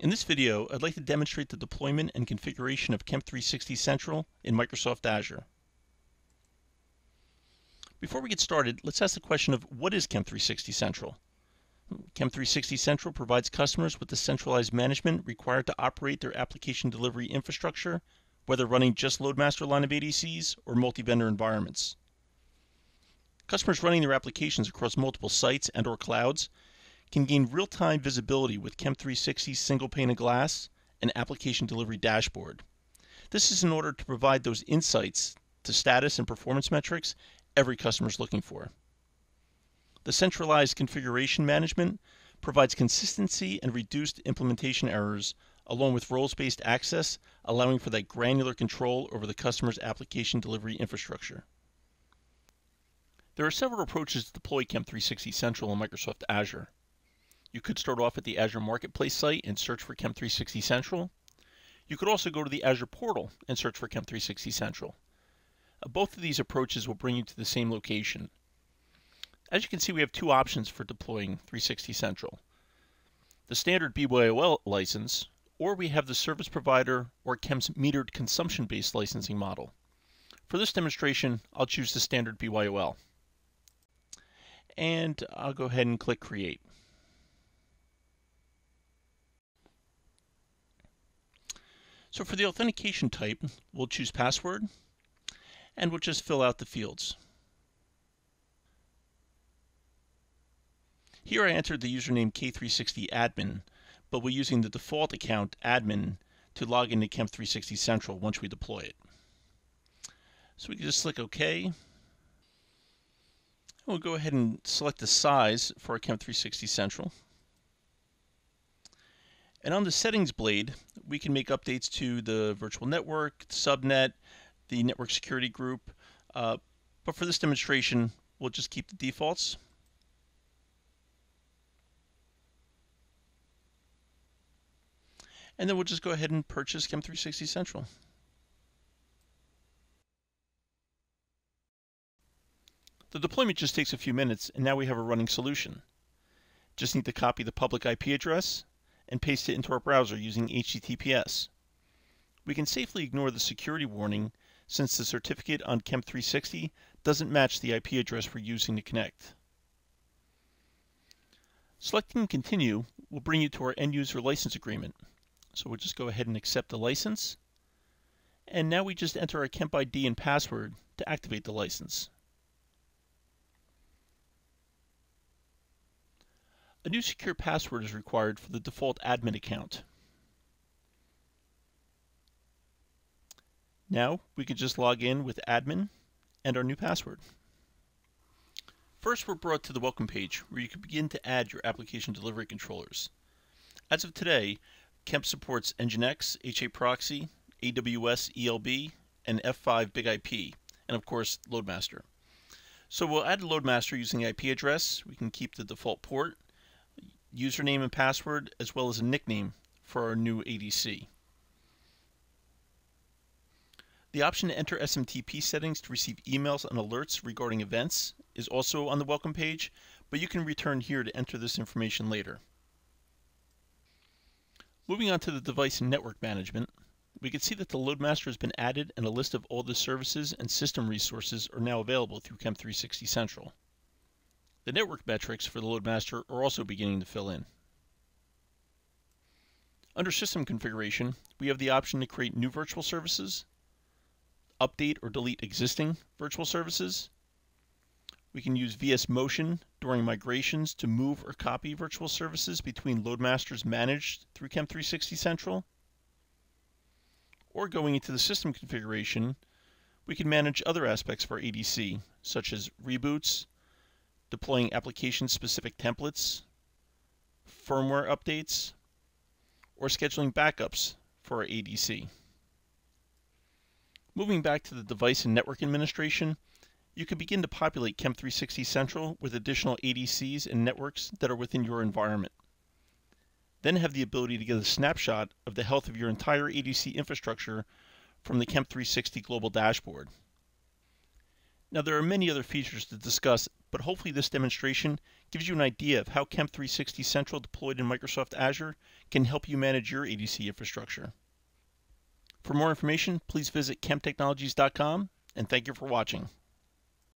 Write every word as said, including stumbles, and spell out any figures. In this video, I'd like to demonstrate the deployment and configuration of Kemp three sixty Central in Microsoft Azure. Before we get started, let's ask the question of what is Kemp three sixty Central? Kemp three sixty Central provides customers with the centralized management required to operate their application delivery infrastructure, whether running just LoadMaster line of A D Cs or multi-vendor environments. Customers running their applications across multiple sites and or clouds can gain real-time visibility with Kemp three sixty's single pane of glass and application delivery dashboard. This is in order to provide those insights to status and performance metrics every customer is looking for. The centralized configuration management provides consistency and reduced implementation errors, along with roles-based access, allowing for that granular control over the customer's application delivery infrastructure. There are several approaches to deploy Kemp three sixty Central in Microsoft Azure. You could start off at the Azure Marketplace site and search for Kemp three sixty Central. You could also go to the Azure portal and search for Kemp three sixty Central. Both of these approaches will bring you to the same location. As you can see, we have two options for deploying three sixty Central. The standard B Y O L license, or we have the service provider or Kemp's metered consumption-based licensing model. For this demonstration, I'll choose the standard B Y O L. And I'll go ahead and click Create. So for the authentication type, we'll choose Password, and we'll just fill out the fields. Here I entered the username K three sixty admin, but we're using the default account admin to log into Kemp three sixty Central once we deploy it. So we can just click OK. We'll go ahead and select the size for our Kemp three sixty Central. And on the settings blade, we can make updates to the virtual network, the subnet, the network security group. Uh, but for this demonstration, we'll just keep the defaults. And then we'll just go ahead and purchase Kemp three sixty Central. The deployment just takes a few minutes, and now we have a running solution. Just need to copy the public I P address and paste it into our browser using H T T P S. We can safely ignore the security warning since the certificate on Kemp three sixty doesn't match the I P address we're using to connect. Selecting Continue will bring you to our End User License Agreement. So we'll just go ahead and accept the license. And now we just enter our Kemp I D and password to activate the license. A new secure password is required for the default admin account. Now we can just log in with admin and our new password. First, we're brought to the welcome page where you can begin to add your application delivery controllers. As of today, Kemp supports N G I N X, HAProxy, A W S E L B, and F five Big I P, and of course LoadMaster. So we'll add LoadMaster using the I P address. We can keep the default port, username and password, as well as a nickname for our new A D C. The option to enter S M T P settings to receive emails and alerts regarding events is also on the welcome page, but you can return here to enter this information later. Moving on to the device and network management, we can see that the LoadMaster has been added and a list of all the services and system resources are now available through Kemp three sixty Central. The network metrics for the LoadMaster are also beginning to fill in. Under System Configuration, we have the option to create new virtual services, update or delete existing virtual services. We can use V S Motion during migrations to move or copy virtual services between LoadMasters managed through Kemp three sixty Central. Or going into the system configuration, we can manage other aspects of our A D C, such as reboots, deploying application-specific templates, firmware updates, or scheduling backups for our A D C. Moving back to the device and network administration, you can begin to populate Kemp three sixty Central with additional A D Cs and networks that are within your environment. Then have the ability to get a snapshot of the health of your entire A D C infrastructure from the Kemp three sixty Global Dashboard. Now there are many other features to discuss but hopefully this demonstration gives you an idea of how Kemp three sixty Central deployed in Microsoft Azure can help you manage your A D C infrastructure. For more information, please visit kemp technologies dot com, and thank you for watching.